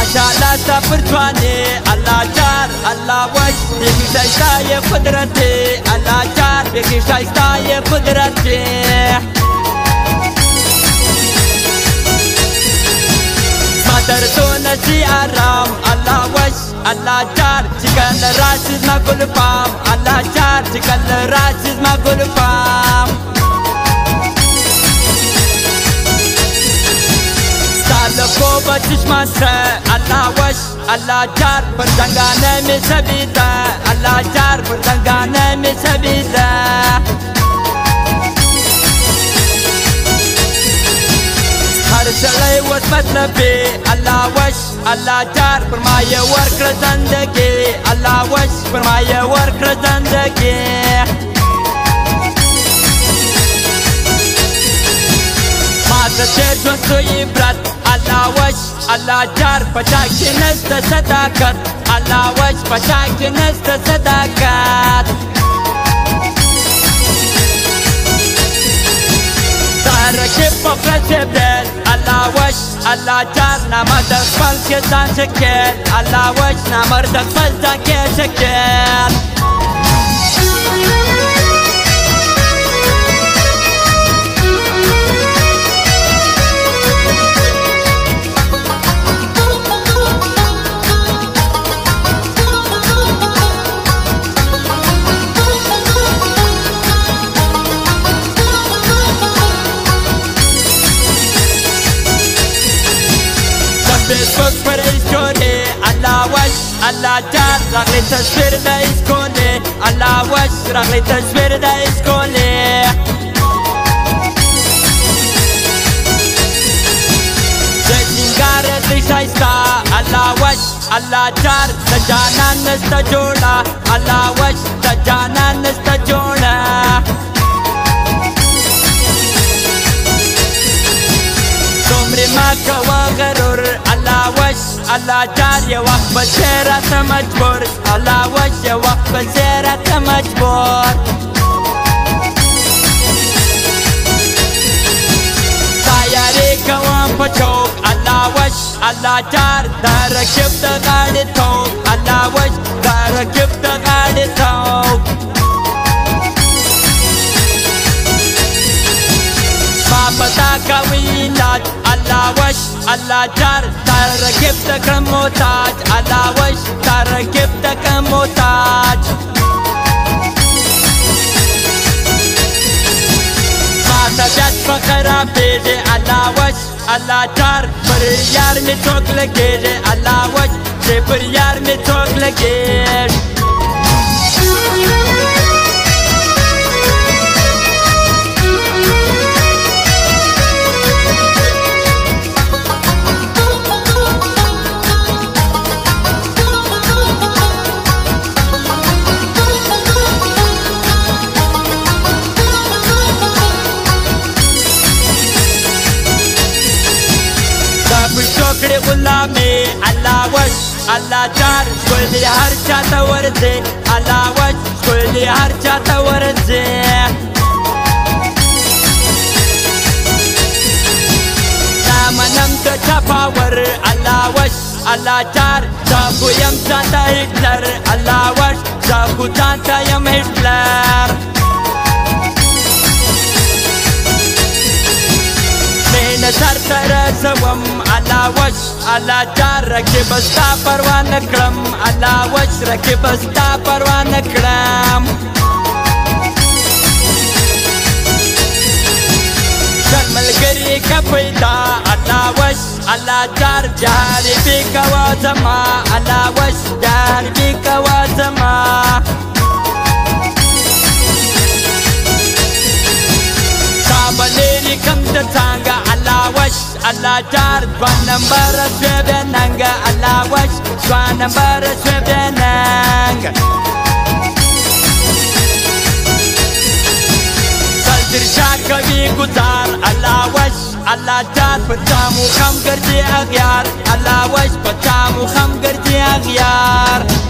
ماشاءالله صبر تواني الله جار الله وش بيكي شايستاي قدرتي الله جار بيكي شايستاي قدرتي مدرسونا شي عرام الله وش الله جار شكال راشد ما قول فام الله جار شكال راشد ما قول فام لقو بچشمان سر الله وش الله جار پردنگانه می سبیده الله جار پردنگانه می سبیده هر شغی وز مطلبی الله وش الله جار پرمای ورکر زندگی الله وش پرمای ورکر زندگی تیر جون سوی برد الله وش الله جار پچا کی نست صداقت الله وش پچا کی نست صداقت تارکی پفرچه بل الله وش الله جار نمرد خپل کې ځان شکل الله وش نمرد خپل ځان کې شکل فيسبوك پر اسکونه الله وش الله جار راغلی تصویر د اسکونه الله وش راغلی تصویر د اسکونه د سنگار د شایستا الله وش الله جار د جانان نست جوړه الله وش د جانان نست جوړه ما کوا غرور الله وش الله جار یو وخت به زه راته مجبور الله وش یو وخت به زه راته مجبور تیارې کوم په چوک الله وش الله جار د رکب د غاړې توک الله وش د رکب د غاړې توک پتا کوي نات الله وش الله جار ترکب تک موتاج الله وش ترکب تک موتاج پتا جات فقره پیږي الله وش الله جار پر یار می ټوک لګېږي الله وش چې پر یار می ټوک لګېږي کړې غلامي الله وش الله جار ګل دې هر چاته ورځي الله وش ګل دې هر چاته ورځي دامنم ته چپاور الله وش الله جار ځاګو یم ځانته هټلر الله وش ځاګو ځانته یم هټلر سر ترسوم الله وش الله جار رکب استا پروا نه کړم الله وش رکب استا پروا نه کړم ملګری کا پیدا الله وش الله جار جار به کوا زما الله وش جار به کوا زما بلری کم ته څنګه الله وش الله جار په نمبر شو به ننګ الله وش په نمبر شو به ننګ څلدر شاکوي ګزار الله وش الله جار په تامو خم ګرځي اغيار الله وش په تامو خم ګرځي اغيار